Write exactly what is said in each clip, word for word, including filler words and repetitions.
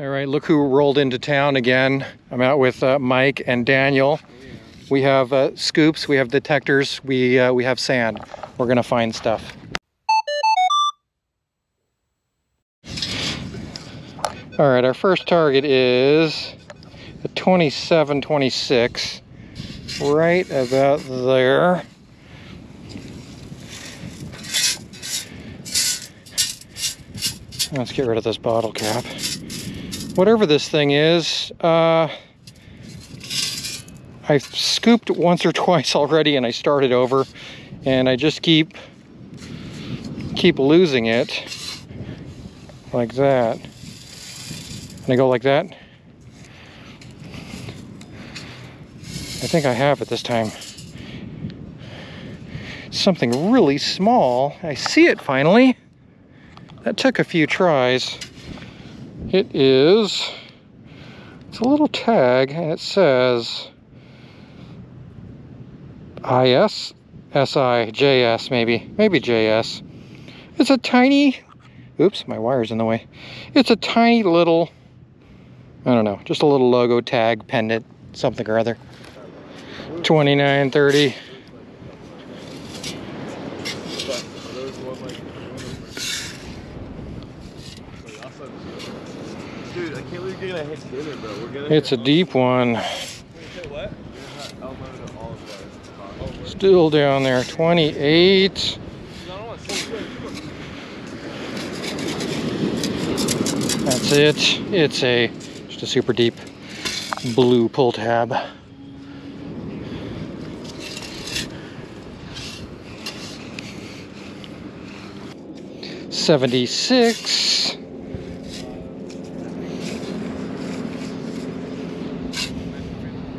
All right, look who rolled into town again. I'm out with uh, Mike and Daniel. We have uh, scoops, we have detectors, we, uh, we have sand. We're gonna find stuff. All right, our first target is a twenty-seven twenty-six, right about there. Let's get rid of this bottle cap. Whatever this thing is, uh, I've scooped once or twice already and I started over and I just keep, keep losing it like that. And I go like that. I think I have it this time. Something really small. I see it finally. That took a few tries. It is, it's a little tag and it says I S, S I, J S maybe, maybe J S. It's a tiny, oops, my wire's in the way. It's a tiny little, I don't know, just a little logo tag, pendant, something or other. twenty-nine thirty. It's a deep one. Still down there. twenty-eight. That's it. It's a just a super deep blue pull tab. seventy-six.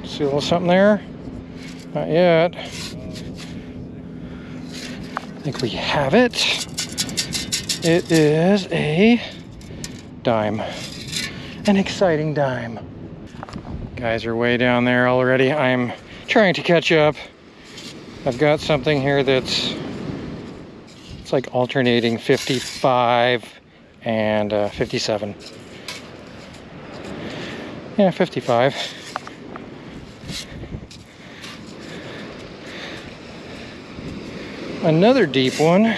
See a little something there? Not yet. I think we have it. It is a dime. An exciting dime. Guys are way down there already. I'm trying to catch up. I've got something here that's it's like alternating fifty-five and uh, fifty-seven. Yeah, fifty-five. Another deep one.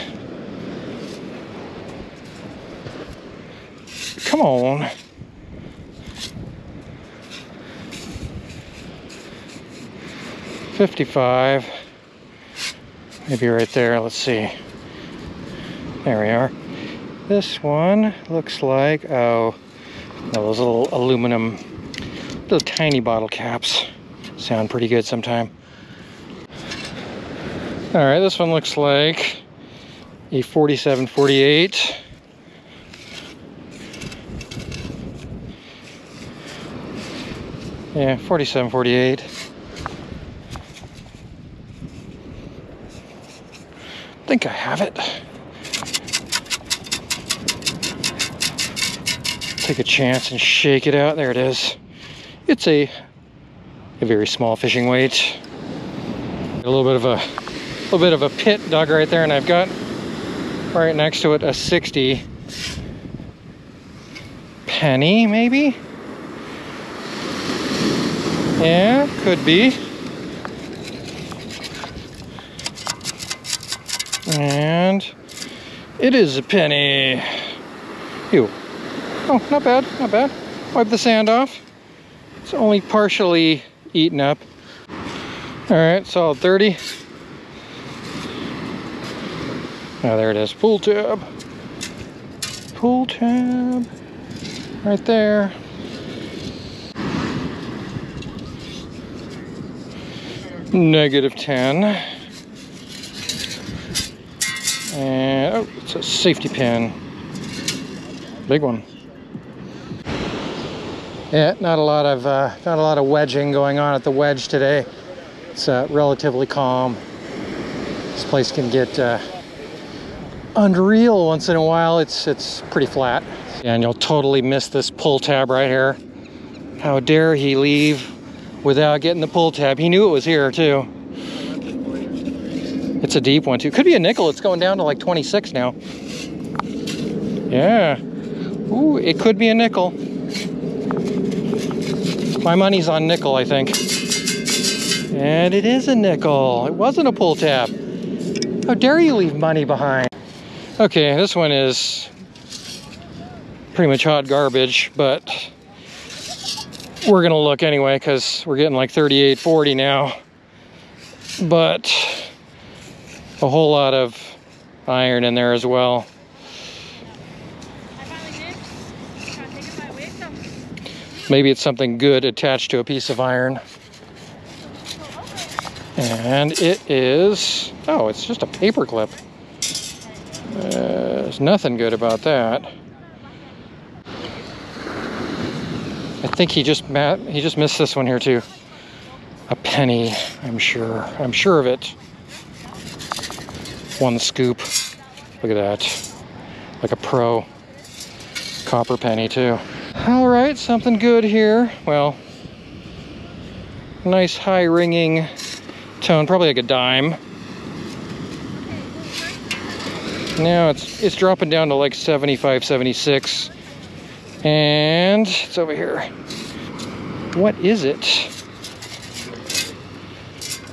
Come on. fifty-five. Maybe right there. Let's see. There we are. This one looks like, oh, those little aluminum, little tiny bottle caps. Sound pretty good sometime. All right, this one looks like a forty-seven forty-eight. Yeah, forty-seven forty-eight. I think I have it. Take a chance and shake it out. There it is. It's a a very small fishing weight. A little bit of a little bit of a pit dug right there, and I've got right next to it a sixty penny, maybe? Yeah, could be. And it is a penny. Ew. Oh, not bad, not bad. Wipe the sand off. It's only partially eaten up. All right, solid thirty. Oh, there it is. Pull tab. Pull tab. Right there. Negative ten. And, oh, it's a safety pin. Big one. Yeah, not a lot of, uh, not a lot of wedging going on at the wedge today. It's uh, relatively calm. This place can get, uh, unreal once in a while. It's it's pretty flat. Daniel totally missed this pull tab right here. How dare he leave without getting the pull tab? He knew it was here too. It's a deep one too. Could be a nickel. It's going down to like twenty-six now. Yeah. Ooh, it could be a nickel. My money's on nickel, I think. And it is a nickel. It wasn't a pull tab. How dare you leave money behind? Okay, this one is pretty much hot garbage, but we're gonna look anyway because we're getting like thirty-eight, forty now. But a whole lot of iron in there as well. Maybe it's something good attached to a piece of iron. And it is, oh, it's just a paper clip. Uh, there's nothing good about that. I think he just ma he just missed this one here too. A penny, I'm sure. I'm sure of it. One scoop. Look at that. Like a pro. Copper penny too. All right, something good here. Well, nice high ringing tone, probably like a dime. Now it's it's dropping down to like seventy-five, seventy-six. And it's over here. What is it?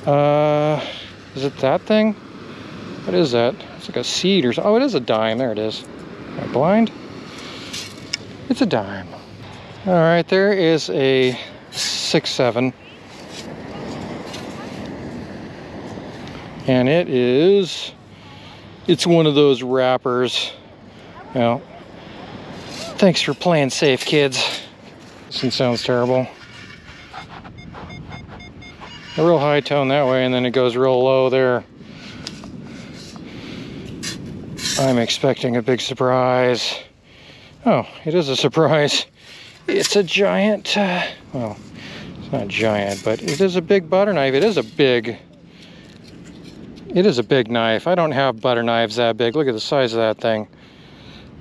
Uh, is it that thing? What is that? It's like a seed or something. Oh, it is a dime. There it is. Am I blind? It's a dime. All right, there is a six seven. And it is, it's one of those wrappers. Well, thanks for playing safe, kids. This one sounds terrible. A real high tone that way, and then it goes real low there. I'm expecting a big surprise. Oh, it is a surprise. It's a giant, uh, well, it's not giant, but it is a big butter knife. It is a big It is a big knife. I don't have butter knives that big. Look at the size of that thing.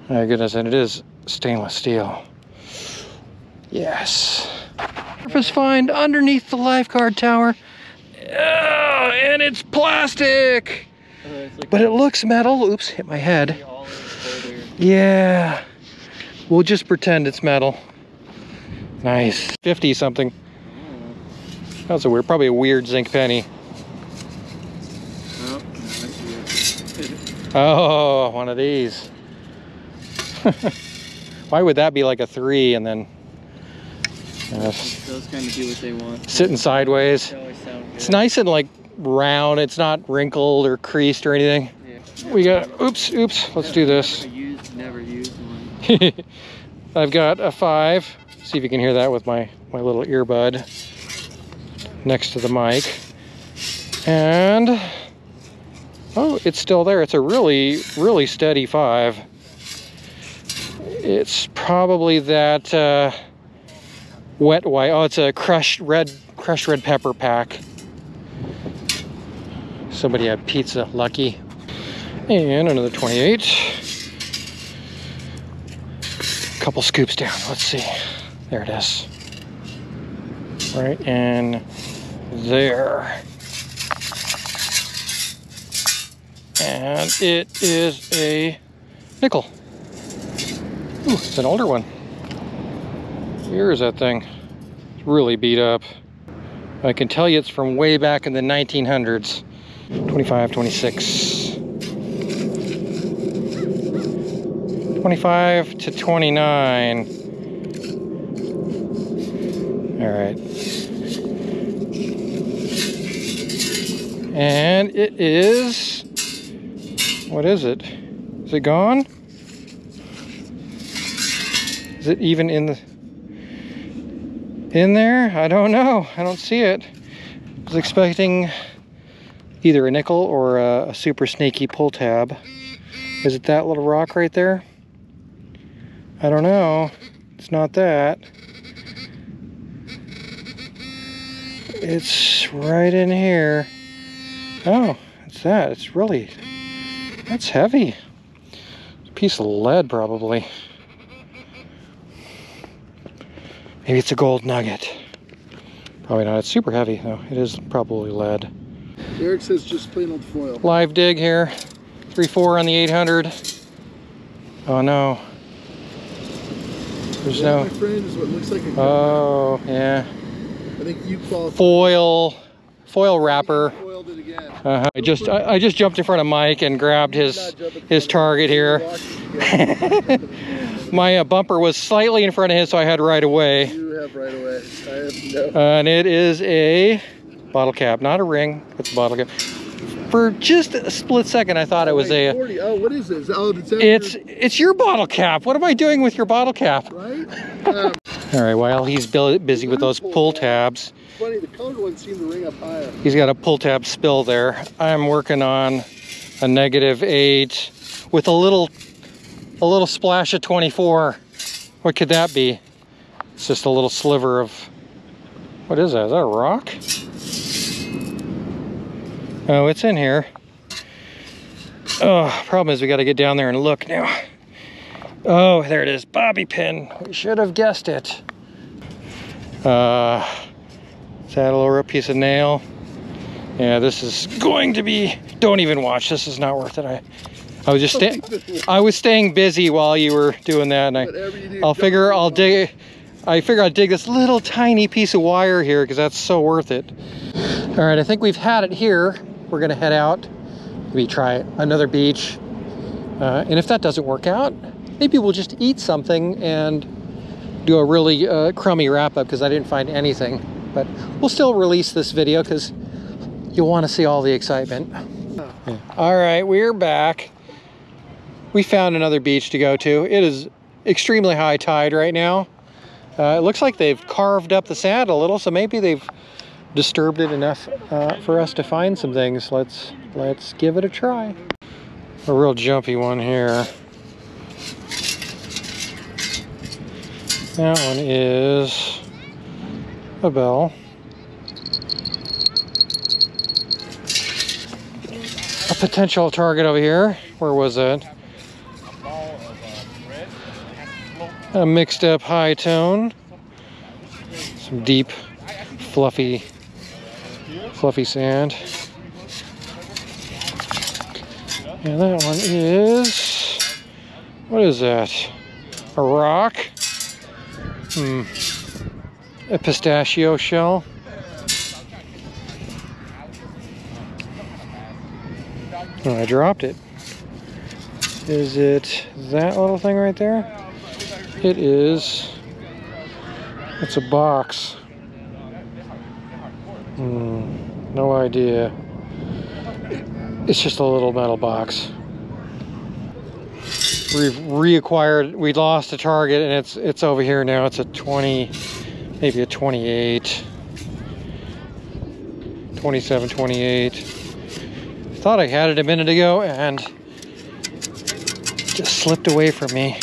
My goodness, and it is stainless steel. Yes. Surface find underneath the lifeguard tower. Oh, and it's plastic. But it looks metal. Oops, hit my head. Yeah. We'll just pretend it's metal. Nice. fifty something. That's a weird, probably a weird zinc penny. Oh, one of these. Why would that be like a three and then uh, those kind of do what they want. Sitting sideways. It's nice and like round. It's not wrinkled or creased or anything. Yeah. We got oops, oops. Let's do this. Never used, never used one. I've got a five. See if you can hear that with my my little earbud next to the mic. And oh, it's still there. It's a really, really steady five. It's probably that uh, wet white. Oh, it's a crushed red, crushed red pepper pack. Somebody had pizza, lucky. And another twenty-eight. A couple scoops down. Let's see. There it is. Right in there. And it is a nickel. Ooh, it's an older one. Where is that thing? It's really beat up. I can tell you it's from way back in the nineteen hundreds. twenty-five, twenty-six. twenty-five to twenty-nine. All right. And it is... what is it? Is it gone? Is it even in the in there? I don't know. I don't see it. I was expecting either a nickel or a, a super snaky pull tab. Is it that little rock right there? I don't know. It's not that. It's right in here. Oh, it's that. It's really... that's heavy. It's a piece of lead, probably. Maybe it's a gold nugget. Probably not. It's super heavy, though. It is probably lead. Eric says just plain old foil. Live dig here. three four on the eight hundred. Oh, no. There's that, no. My friend, is what looks like a oh, yeah. I think you qualify. Foil, foil wrapper. Foiled it again. Uh -huh. I just, I, I just jumped in front of Mike and grabbed his, his target here. My uh, bumper was slightly in front of his, so I had right away. You have right away. I have no. Uh, and it is a bottle cap, not a ring. It's a bottle cap. For just a split second, I thought oh, it was a. forty. Oh, what is this? Oh, it's it's, your... it's your bottle cap. What am I doing with your bottle cap? Right. Um, All right. While he's busy with those pull tabs. It's funny, the colored ones seem to ring up higher. He's got a pull tab spill there. I'm working on a negative eight with a little, a little splash of twenty-four. What could that be? It's just a little sliver of. What is that? Is that a rock? Oh, it's in here. Oh, problem is we got to get down there and look now. Oh, there it is, bobby pin. We should have guessed it. Uh, is that a little piece of nail? Yeah, this is going to be. Don't even watch. This is not worth it. I, I was just staying. I was staying busy while you were doing that, and I. Do, I'll figure. I'll dig. I figure I'll dig this little tiny piece of wire here because that's so worth it. All right, I think we've had it here. We're gonna head out, maybe try another beach. Uh, and if that doesn't work out, maybe we'll just eat something and do a really uh, crummy wrap up because I didn't find anything. But we'll still release this video because you'll wanna see all the excitement. Yeah. All right, we're back. We found another beach to go to. It is extremely high tide right now. Uh, it looks like they've carved up the sand a little, so maybe they've disturbed it enough uh, for us to find some things. Let's let's give it a try. A real jumpy one here. That one is a bell. A potential target over here. Where was it? A mixed up high tone. Some deep, fluffy Fluffy sand. And that one is, what is that? A rock? Hmm. A pistachio shell. Oh, I dropped it. Is it that little thing right there? It is. It's a box. Hmm, no idea. It's just a little metal box. We've reacquired, we lost a target and it's it's over here now. It's a twenty, maybe a twenty-eight. twenty-seven, twenty-eight. Thought I had it a minute ago and it just slipped away from me.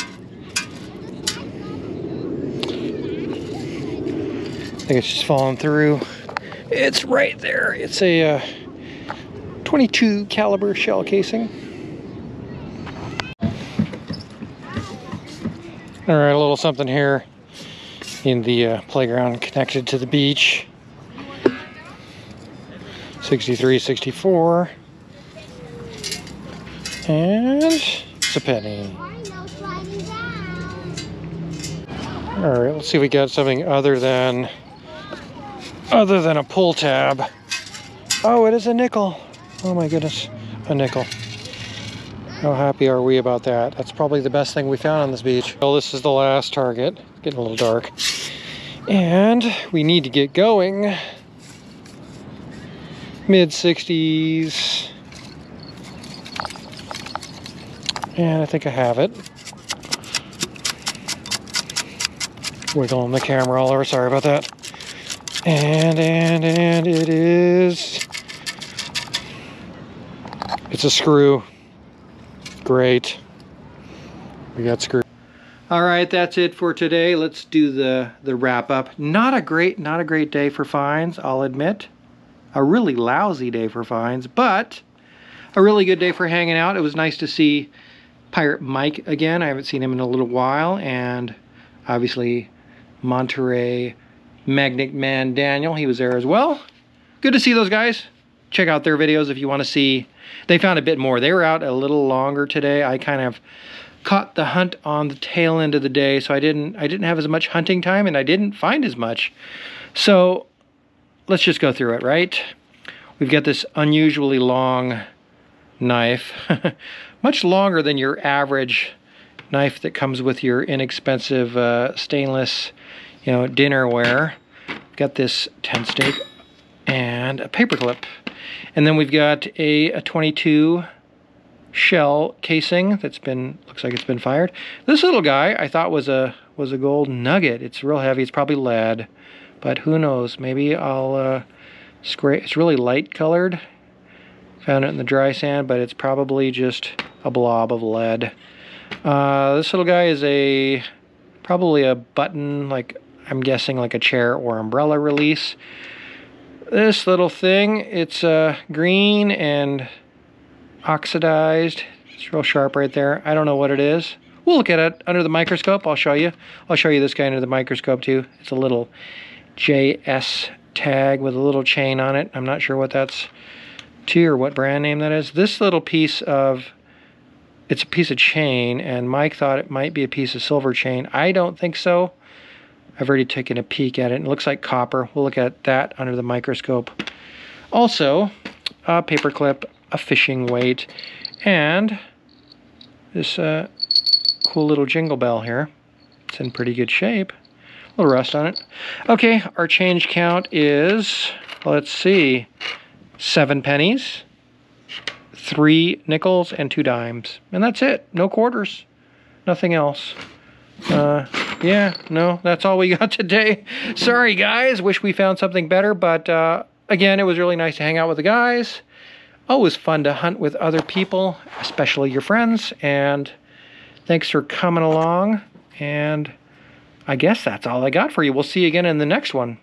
I think it's just falling through. It's right there. It's a uh, twenty-two caliber shell casing. All right, a little something here in the uh, playground connected to the beach. sixty-three, sixty-four. And it's a penny. All right, let's see if we got something other than other than a pull tab. Oh, it is a nickel. Oh my goodness, a nickel. How happy are we about that? That's probably the best thing we found on this beach. Well, this is the last target. Getting a little dark. And we need to get going. mid sixties. And I think I have it. Wiggling the camera all over, sorry about that. And, and, and it is, it's a screw. Great. We got screw. All right, that's it for today. Let's do the, the wrap up. Not a great, not a great day for finds, I'll admit. A really lousy day for finds, but a really good day for hanging out. It was nice to see Pirate Mike again. I haven't seen him in a little while. And obviously Monterey Magnet Man Daniel, he was there as well. Good to see those guys. Check out their videos if you want to see. They found a bit more. They were out a little longer today. I kind of caught the hunt on the tail end of the day, so I didn't I didn't have as much hunting time, and I didn't find as much. So let's just go through it, right? We've got this unusually long knife, much longer than your average knife that comes with your inexpensive uh, stainless, you know, dinnerware. We've got this tent stake and a paper clip, and then we've got a, a twenty-two shell casing that's been, looks like it's been fired. This little guy I thought was a was a gold nugget. It's real heavy. It's probably lead, but who knows? Maybe I'll uh, scrape. It's really light colored. Found it in the dry sand, but it's probably just a blob of lead. Uh, this little guy is a probably a button, like I'm guessing like a chair or umbrella release. This little thing, it's uh, green and oxidized. It's real sharp right there. I don't know what it is. We'll look at it under the microscope. I'll show you. I'll show you this guy under the microscope too. It's a little J S tag with a little chain on it. I'm not sure what that's to or what brand name that is. This little piece of, it's a piece of chain, and Mike thought it might be a piece of silver chain. I don't think so. I've already taken a peek at it. It looks like copper. We'll look at that under the microscope. Also, a paper clip, a fishing weight, and this uh, cool little jingle bell here. It's in pretty good shape. A little rust on it. Okay, our change count is, let's see, seven pennies, three nickels, and two dimes. And that's it. No quarters. Nothing else. Uh, yeah, no, that's all we got today. Sorry, guys. Wish we found something better, but uh, again, it was really nice to hang out with the guys. Always fun to hunt with other people, especially your friends, and thanks for coming along, and I guess that's all I got for you. We'll see you again in the next one.